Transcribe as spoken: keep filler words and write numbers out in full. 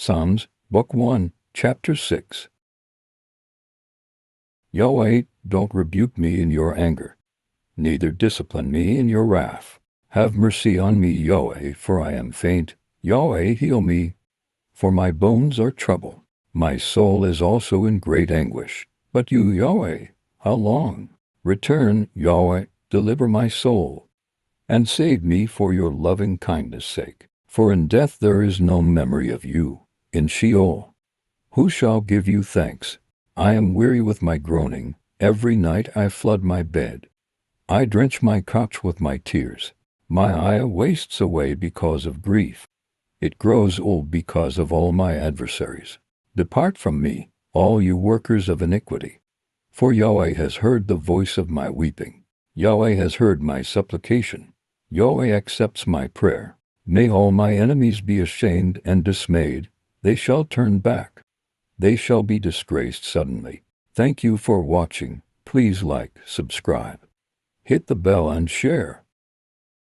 Psalms, Book one, Chapter six. Yahweh, don't rebuke me in your anger, neither discipline me in your wrath. Have mercy on me, Yahweh, for I am faint. Yahweh, heal me, for my bones are troubled. My soul is also in great anguish. But you, Yahweh, how long? Return, Yahweh, deliver my soul, and save me for your loving kindness' sake. For in death there is no memory of you. In Sheol, who shall give you thanks? I am weary with my groaning. Every night I flood my bed. I drench my couch with my tears. My eye wastes away because of grief. It grows old because of all my adversaries. Depart from me, all you workers of iniquity. For Yahweh has heard the voice of my weeping. Yahweh has heard my supplication. Yahweh accepts my prayer. May all my enemies be ashamed and dismayed. They shall turn back. They shall be disgraced suddenly. Thank you for watching. Please like, subscribe, hit the bell and share.